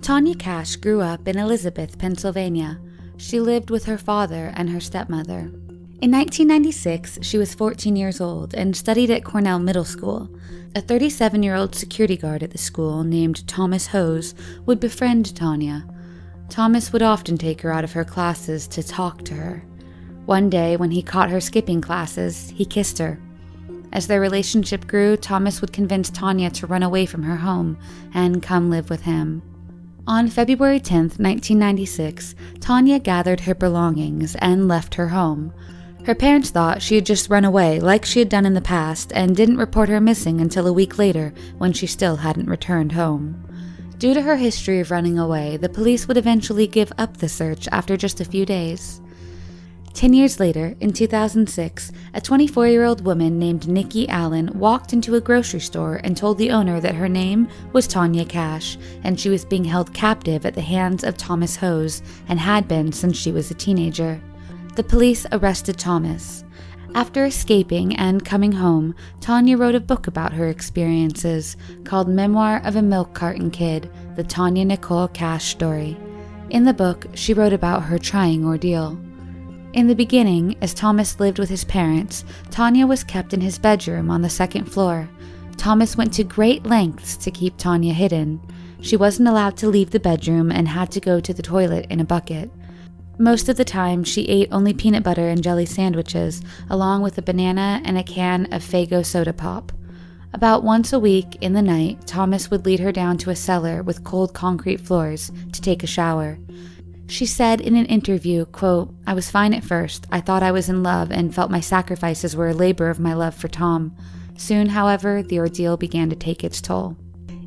Tanya Kach grew up in Elizabeth, Pennsylvania. She lived with her father and her stepmother. In 1996, she was 14 years old and studied at Cornell Middle School. A 37-year-old security guard at the school named Thomas Hose would befriend Tanya. Thomas would often take her out of her classes to talk to her. One day, when he caught her skipping classes, he kissed her. As their relationship grew, Thomas would convince Tanya to run away from her home and come live with him. On February 10, 1996, Tanya gathered her belongings and left her home. Her parents thought she had just run away like she had done in the past and didn't report her missing until a week later when she still hadn't returned home. Due to her history of running away, the police would eventually give up the search after just a few days. 10 years later, in 2006, a 24-year-old woman named Nikki Allen walked into a grocery store and told the owner that her name was Tanya Kach, and she was being held captive at the hands of Thomas Hose and had been since she was a teenager. The police arrested Thomas. After escaping and coming home, Tanya wrote a book about her experiences called Memoir of a Milk Carton Kid, The Tanya Nicole Cash Story. In the book, she wrote about her trying ordeal. In the beginning, as Thomas lived with his parents, Tanya was kept in his bedroom on the second floor. Thomas went to great lengths to keep Tanya hidden. She wasn't allowed to leave the bedroom and had to go to the toilet in a bucket. Most of the time, she ate only peanut butter and jelly sandwiches, along with a banana and a can of Faygo soda pop. About once a week, in the night, Thomas would lead her down to a cellar with cold concrete floors to take a shower. She said in an interview, quote, "I was fine at first. I thought I was in love and felt my sacrifices were a labor of my love for Tom. Soon, however, the ordeal began to take its toll."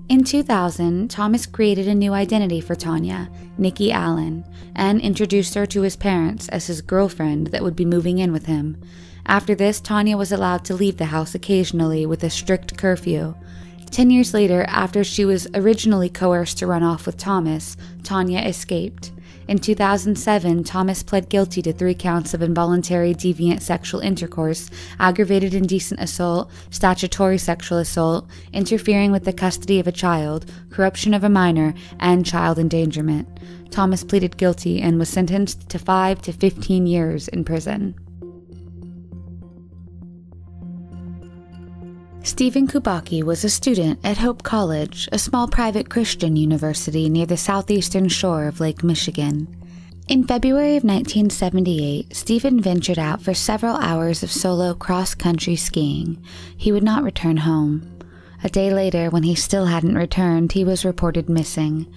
In 2000, Thomas created a new identity for Tanya, Nikki Allen, and introduced her to his parents as his girlfriend that would be moving in with him. After this, Tanya was allowed to leave the house occasionally with a strict curfew. 10 years later, after she was originally coerced to run off with Thomas, Tanya escaped. In 2007, Thomas pled guilty to 3 counts of involuntary deviant sexual intercourse, aggravated indecent assault, statutory sexual assault, interfering with the custody of a child, corruption of a minor, and child endangerment. Thomas pleaded guilty and was sentenced to 5 to 15 years in prison. Stephen Kubacki was a student at Hope College, a small private Christian university near the southeastern shore of Lake Michigan. In February of 1978, Stephen ventured out for several hours of solo cross-country skiing. He would not return home. A day later, when he still hadn't returned, he was reported missing.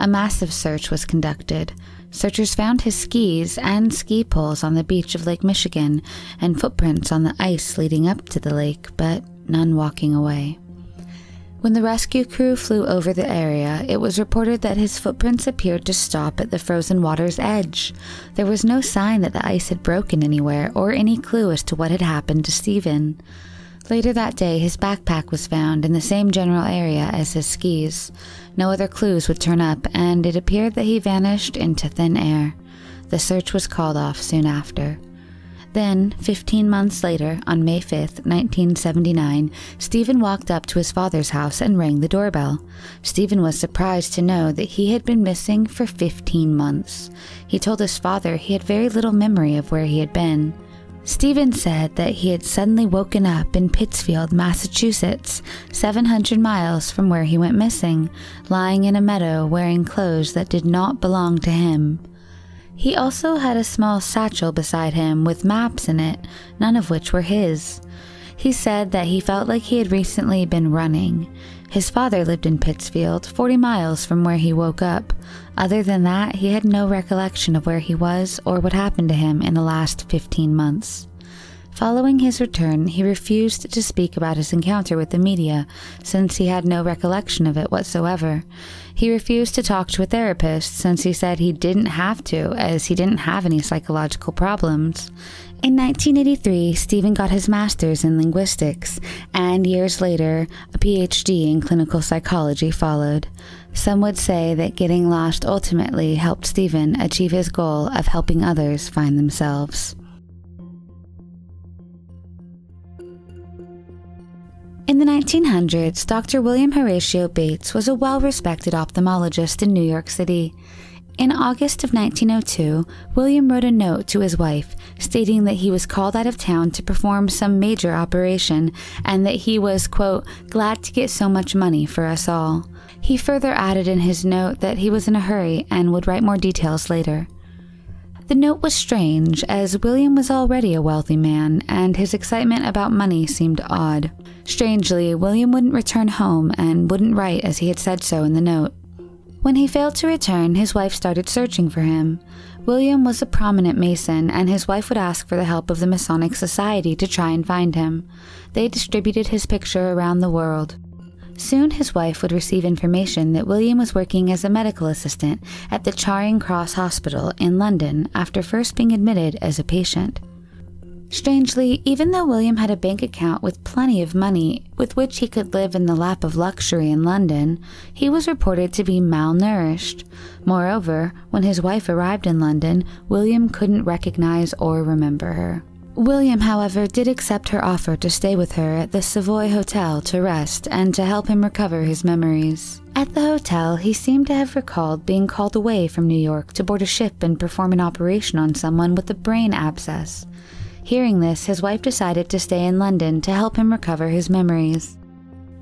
A massive search was conducted. Searchers found his skis and ski poles on the beach of Lake Michigan and footprints on the ice leading up to the lake, but none walking away. When the rescue crew flew over the area, it was reported that his footprints appeared to stop at the frozen water's edge. There was no sign that the ice had broken anywhere or any clue as to what had happened to Stephen. Later that day, his backpack was found in the same general area as his skis. No other clues would turn up, and it appeared that he vanished into thin air. The search was called off soon after. Then, 15 months later, on May 5, 1979, Stephen walked up to his father's house and rang the doorbell. Stephen was surprised to know that he had been missing for 15 months. He told his father he had very little memory of where he had been. Stephen said that he had suddenly woken up in Pittsfield, Massachusetts, 700 miles from where he went missing, lying in a meadow wearing clothes that did not belong to him. He also had a small satchel beside him with maps in it, none of which were his. He said that he felt like he had recently been running. His father lived in Pittsfield, 40 miles from where he woke up. Other than that, he had no recollection of where he was or what happened to him in the last 15 months. Following his return, he refused to speak about his encounter with the media, since he had no recollection of it whatsoever. He refused to talk to a therapist, since he said he didn't have to, as he didn't have any psychological problems. In 1983, Stephen got his master's in linguistics, and years later, a PhD in clinical psychology followed. Some would say that getting lost ultimately helped Stephen achieve his goal of helping others find themselves. In the 1900s, Dr. William Horatio Bates was a well-respected ophthalmologist in New York City. In August of 1902, William wrote a note to his wife stating that he was called out of town to perform some major operation and that he was, quote, glad to get so much money for us all. He further added in his note that he was in a hurry and would write more details later. The note was strange, as William was already a wealthy man, and his excitement about money seemed odd. Strangely, William wouldn't return home and wouldn't write as he had said so in the note. When he failed to return, his wife started searching for him. William was a prominent Mason, and his wife would ask for the help of the Masonic Society to try and find him. They distributed his picture around the world. Soon his wife would receive information that William was working as a medical assistant at the Charing Cross Hospital in London after first being admitted as a patient. Strangely, even though William had a bank account with plenty of money with which he could live in the lap of luxury in London, he was reported to be malnourished. Moreover, when his wife arrived in London, William couldn't recognize or remember her. William, however, did accept her offer to stay with her at the Savoy Hotel to rest and to help him recover his memories. At the hotel, he seemed to have recalled being called away from New York to board a ship and perform an operation on someone with a brain abscess. Hearing this, his wife decided to stay in London to help him recover his memories.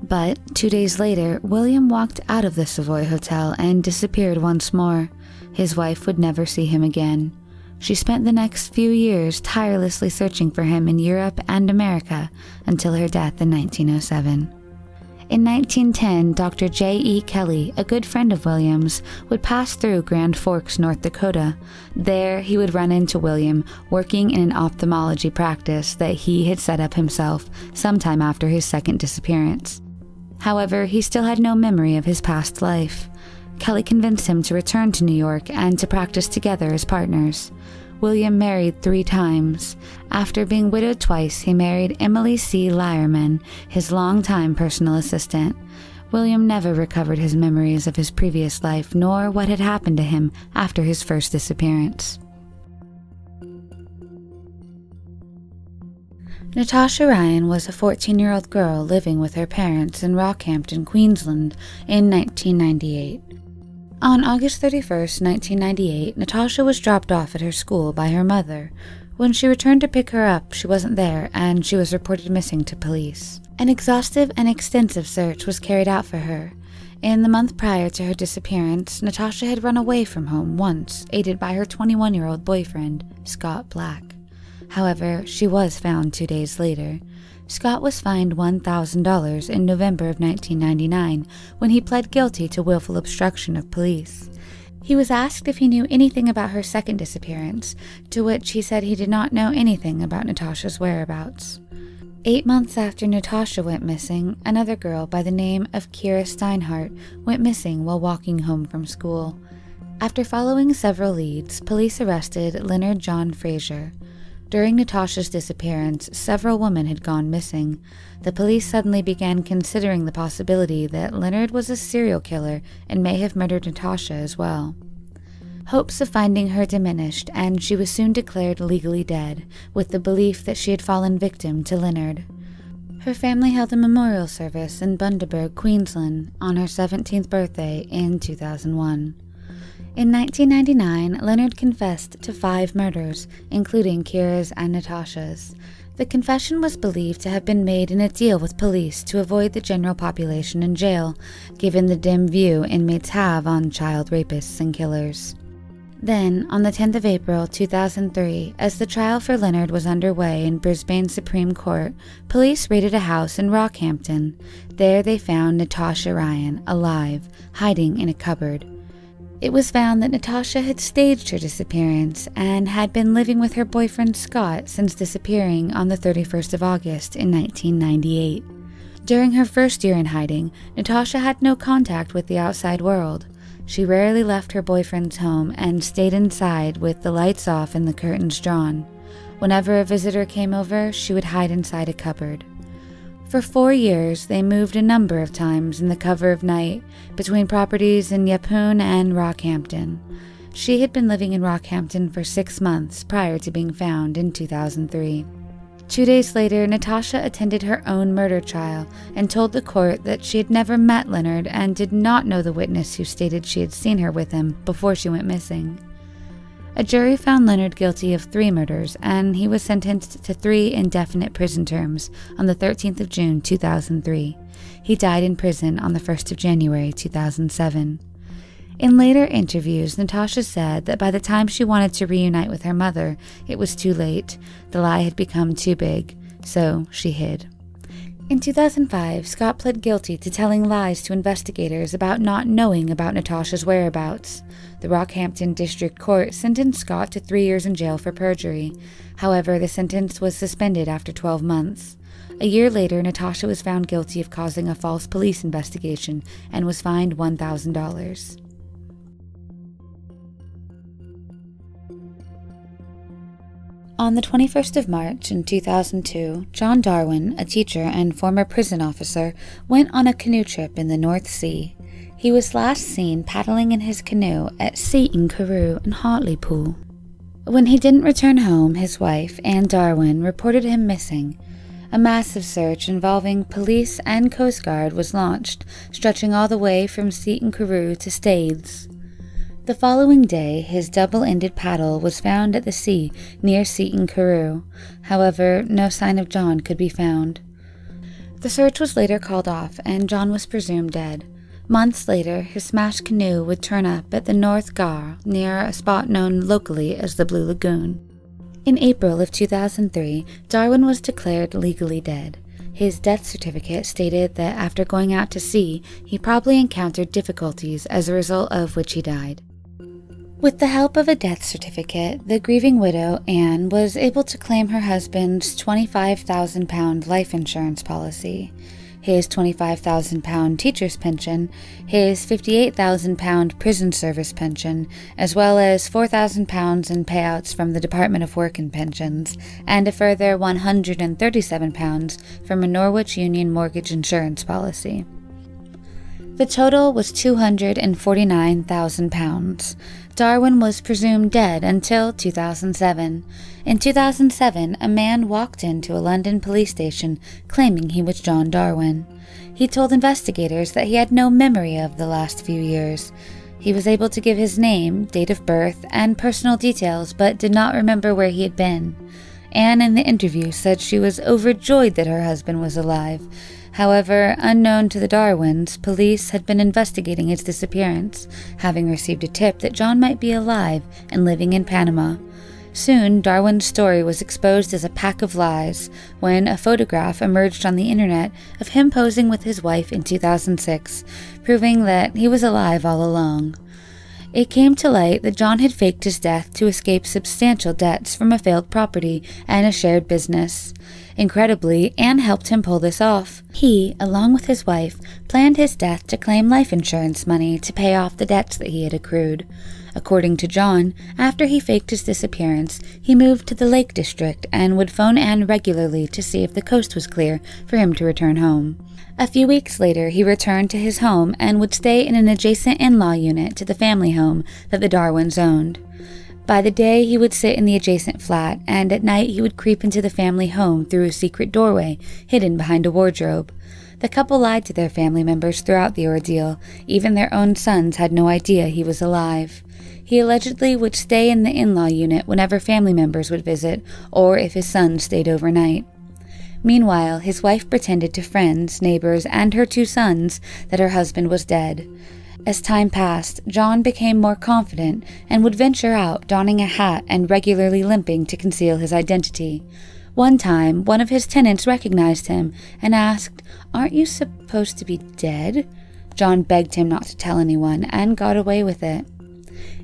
But 2 days later, William walked out of the Savoy Hotel and disappeared once more. His wife would never see him again. She spent the next few years tirelessly searching for him in Europe and America until her death in 1907. In 1910, Dr. J. E. Kelly, a good friend of William's, would pass through Grand Forks, North Dakota. There, he would run into William, working in an ophthalmology practice that he had set up himself sometime after his second disappearance. However, he still had no memory of his past life. Kelly convinced him to return to New York and to practice together as partners. William married 3 times. After being widowed twice, he married Emily C. Lyerman, his longtime personal assistant. William never recovered his memories of his previous life, nor what had happened to him after his first disappearance. Natasha Ryan was a 14-year-old girl living with her parents in Rockhampton, Queensland, in 1998. On August 31st, 1998, Natasha was dropped off at her school by her mother. When she returned to pick her up, she wasn't there, and she was reported missing to police. An exhaustive and extensive search was carried out for her. In the month prior to her disappearance, Natasha had run away from home once, aided by her 21-year-old boyfriend, Scott Black. However, she was found 2 days later. Scott was fined $1,000 in November of 1999 when he pled guilty to willful obstruction of police. He was asked if he knew anything about her second disappearance, to which he said he did not know anything about Natasha's whereabouts. 8 months after Natasha went missing, another girl by the name of Kira Steinhardt went missing while walking home from school. After following several leads, police arrested Leonard John Fraser. During Natasha's disappearance, several women had gone missing. The police suddenly began considering the possibility that Leonard was a serial killer and may have murdered Natasha as well. Hopes of finding her diminished, and she was soon declared legally dead, with the belief that she had fallen victim to Leonard. Her family held a memorial service in Bundaberg, Queensland, on her 17th birthday in 2001. In 1999, Leonard confessed to 5 murders, including Kira's and Natasha's. The confession was believed to have been made in a deal with police to avoid the general population in jail, given the dim view inmates have on child rapists and killers. Then, on the 10th of April, 2003, as the trial for Leonard was underway in Brisbane Supreme Court, police raided a house in Rockhampton. There they found Natasha Ryan, alive, hiding in a cupboard. It was found that Natasha had staged her disappearance and had been living with her boyfriend Scott since disappearing on the 31st of August in 1998. During her first year in hiding, Natasha had no contact with the outside world. She rarely left her boyfriend's home and stayed inside with the lights off and the curtains drawn. Whenever a visitor came over, she would hide inside a cupboard. For 4 years, they moved a number of times in the cover of night between properties in Yeppoon and Rockhampton. She had been living in Rockhampton for 6 months prior to being found in 2003. 2 days later, Natasha attended her own murder trial and told the court that she had never met Leonard and did not know the witness who stated she had seen her with him before she went missing. A jury found Leonard guilty of 3 murders, and he was sentenced to 3 indefinite prison terms on the 13th of June, 2003. He died in prison on the 1st of January, 2007. In later interviews, Natasha said that by the time she wanted to reunite with her mother, it was too late. The lie had become too big, so she hid. In 2005, Scott pled guilty to telling lies to investigators about not knowing about Natasha's whereabouts. The Rockhampton District Court sentenced Scott to 3 years in jail for perjury. However, the sentence was suspended after 12 months. A year later, Natasha was found guilty of causing a false police investigation and was fined $1,000. On the 21st of March in 2002, John Darwin, a teacher and former prison officer, went on a canoe trip in the North Sea. He was last seen paddling in his canoe at Seaton Carew in Hartlepool. When he didn't return home, his wife, Anne Darwin, reported him missing. A massive search involving police and Coast Guard was launched, stretching all the way from Seaton Carew to Staithes. The following day, his double-ended paddle was found at the sea near Seaton Carew. However, no sign of John could be found. The search was later called off, and John was presumed dead. Months later, his smashed canoe would turn up at the North Gar, near a spot known locally as the Blue Lagoon. In April of 2003, Darwin was declared legally dead. His death certificate stated that after going out to sea, he probably encountered difficulties as a result of which he died. With the help of a death certificate, the grieving widow, Anne, was able to claim her husband's £25,000 life insurance policy, his £25,000 teacher's pension, his £58,000 prison service pension, as well as £4,000 in payouts from the Department of Work and Pensions, and a further £137 from a Norwich Union mortgage insurance policy. The total was £249,000. Darwin was presumed dead until 2007. In 2007, a man walked into a London police station claiming he was John Darwin. He told investigators that he had no memory of the last few years. He was able to give his name, date of birth, and personal details, but did not remember where he had been. Anne in the interview said she was overjoyed that her husband was alive. However, unknown to the Darwins, police had been investigating his disappearance, having received a tip that John might be alive and living in Panama. Soon, Darwin's story was exposed as a pack of lies when a photograph emerged on the internet of him posing with his wife in 2006, proving that he was alive all along. It came to light that John had faked his death to escape substantial debts from a failed property and a shared business. Incredibly, Anne helped him pull this off. He, along with his wife, planned his death to claim life insurance money to pay off the debts that he had accrued. According to John, after he faked his disappearance, he moved to the Lake District and would phone Anne regularly to see if the coast was clear for him to return home. A few weeks later, he returned to his home and would stay in an adjacent in-law unit to the family home that the Darwins owned. By the day, he would sit in the adjacent flat, and at night he would creep into the family home through a secret doorway, hidden behind a wardrobe. The couple lied to their family members throughout the ordeal. Even their own sons had no idea he was alive. He allegedly would stay in the in-law unit whenever family members would visit, or if his son stayed overnight. Meanwhile, his wife pretended to friends, neighbors, and her 2 sons that her husband was dead. As time passed, John became more confident and would venture out, donning a hat and regularly limping to conceal his identity. One time, one of his tenants recognized him and asked, "Aren't you supposed to be dead?" John begged him not to tell anyone and got away with it.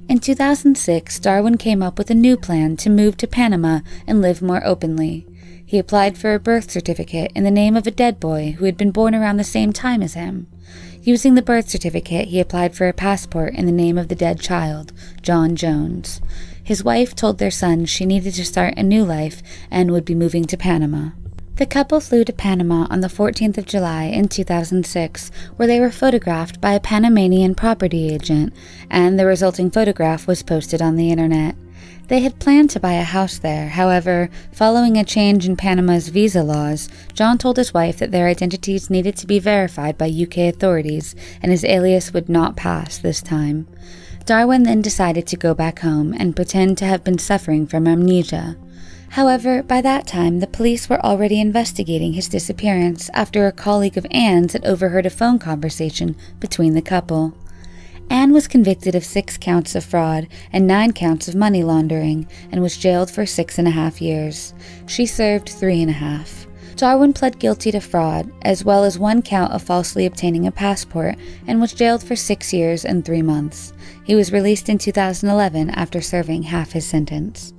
In 2006, Darwin came up with a new plan to move to Panama and live more openly. He applied for a birth certificate in the name of a dead boy who had been born around the same time as him. Using the birth certificate, he applied for a passport in the name of the dead child, John Jones. His wife told their son she needed to start a new life and would be moving to Panama. The couple flew to Panama on the 14th of July in 2006, where they were photographed by a Panamanian property agent, and the resulting photograph was posted on the internet. They had planned to buy a house there. However, following a change in Panama's visa laws, John told his wife that their identities needed to be verified by UK authorities, and his alias would not pass this time. Darwin then decided to go back home and pretend to have been suffering from amnesia. However, by that time, the police were already investigating his disappearance after a colleague of Anne's had overheard a phone conversation between the couple. Anne was convicted of 6 counts of fraud and 9 counts of money laundering, and was jailed for 6.5 years. She served 3.5. Darwin pled guilty to fraud, as well as 1 count of falsely obtaining a passport, and was jailed for 6 years and 3 months. He was released in 2011 after serving half his sentence.